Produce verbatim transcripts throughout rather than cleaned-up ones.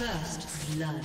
First blood.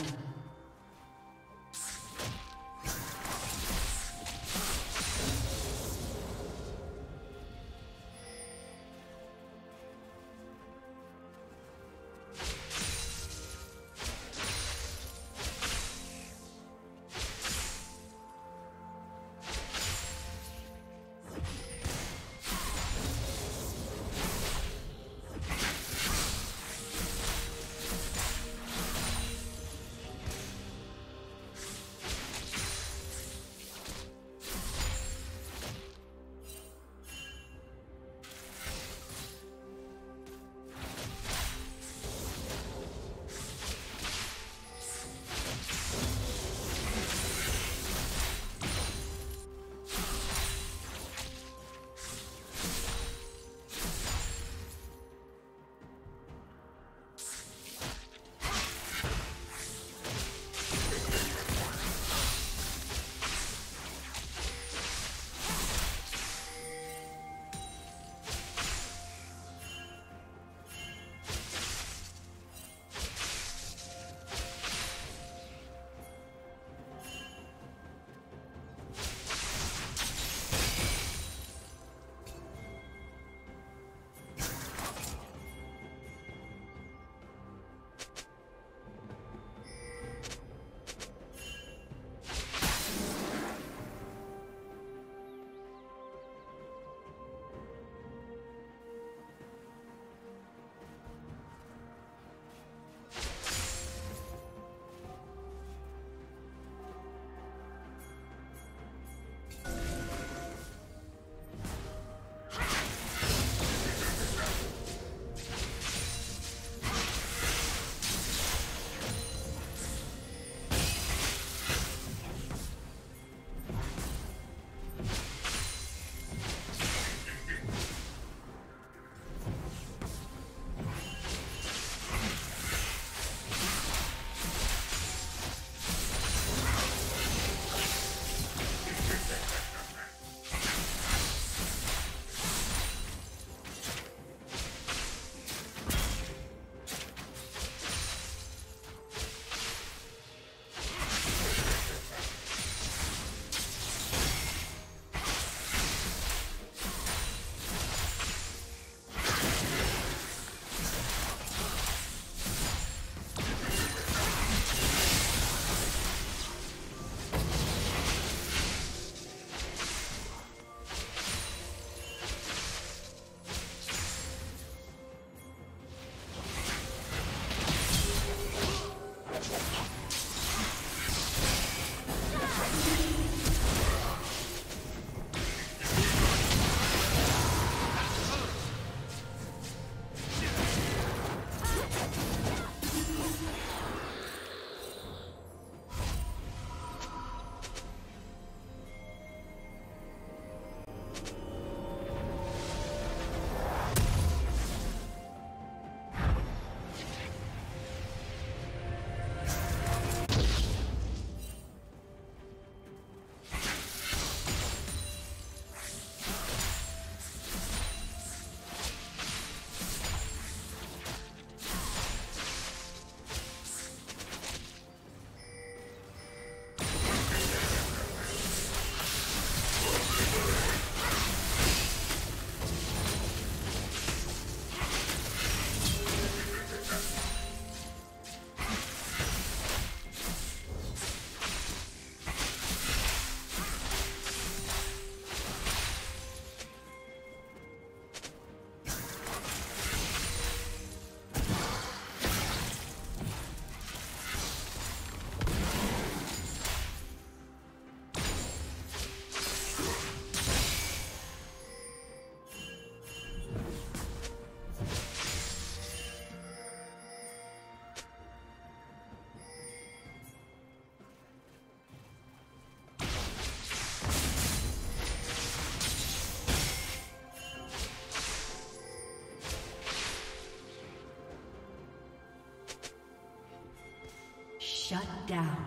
Shut down.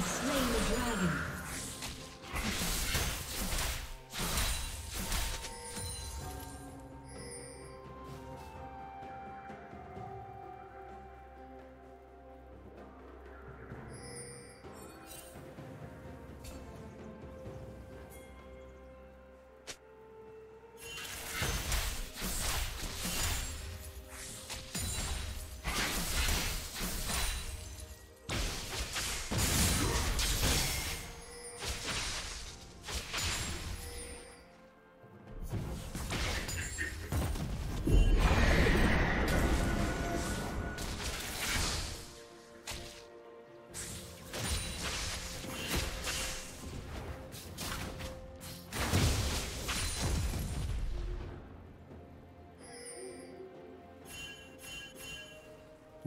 has slain the dragon.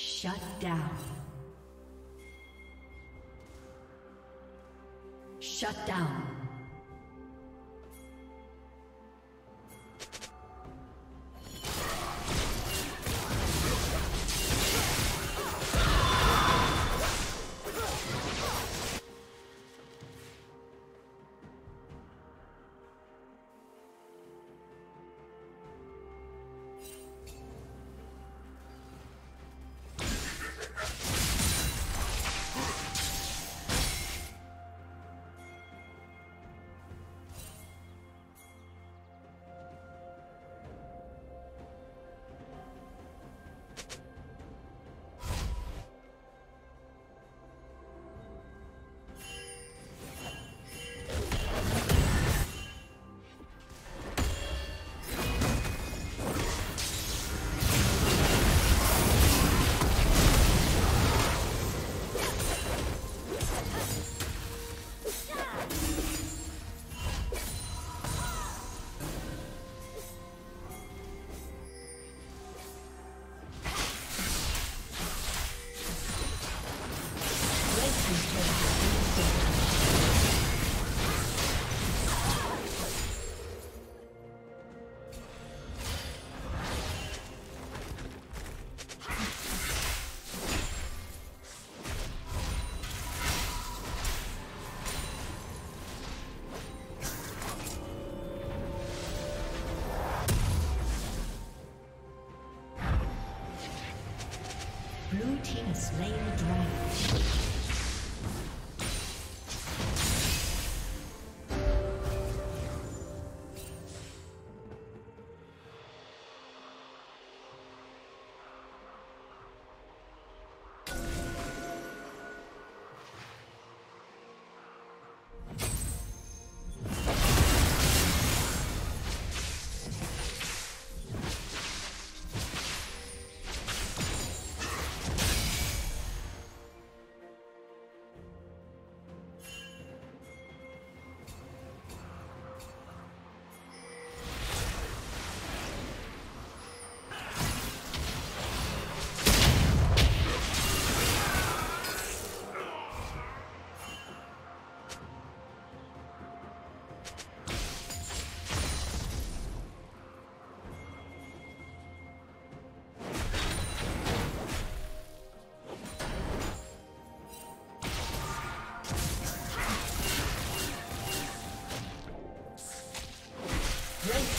Shut down. Shut down. Red team has slain the dragon.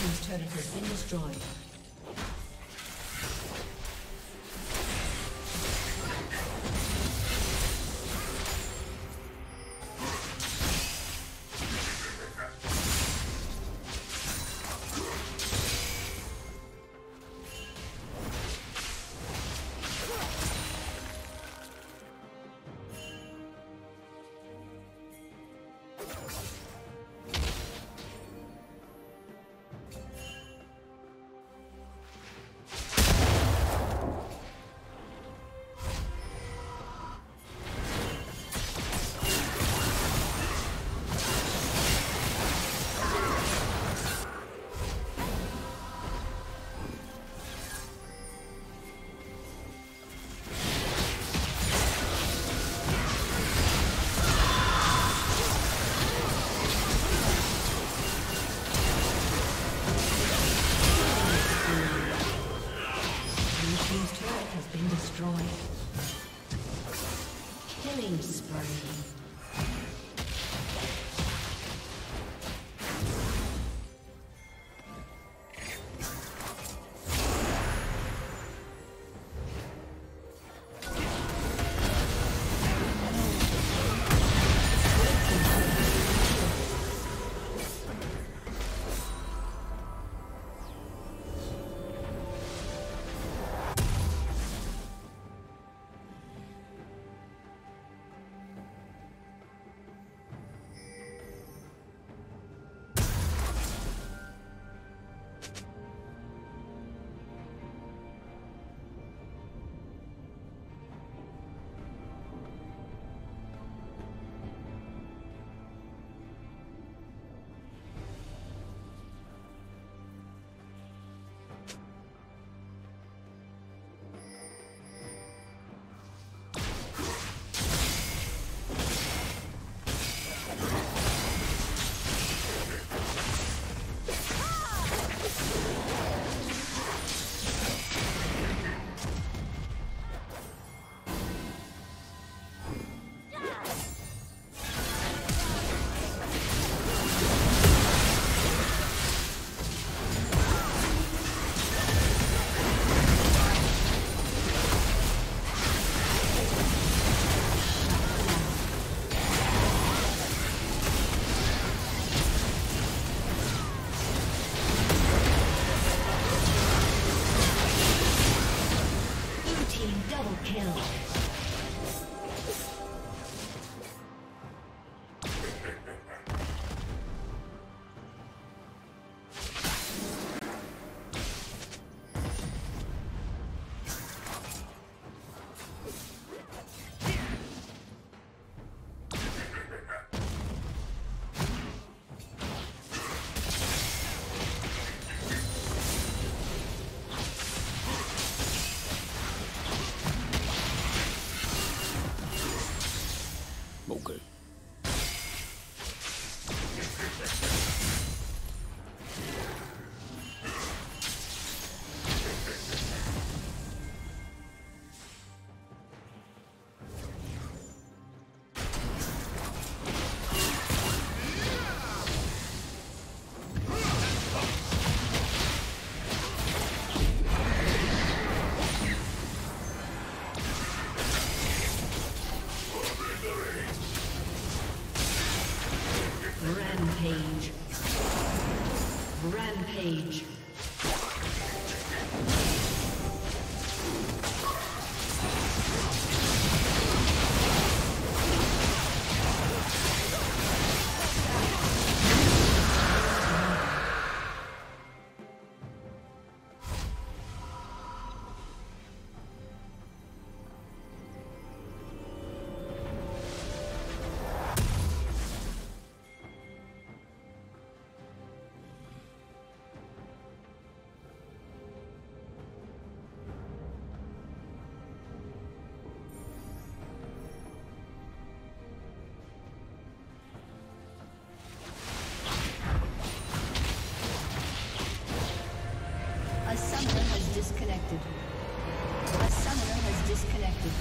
This turret has been destroyed. Rampage. A summoner has disconnected. A summoner has disconnected.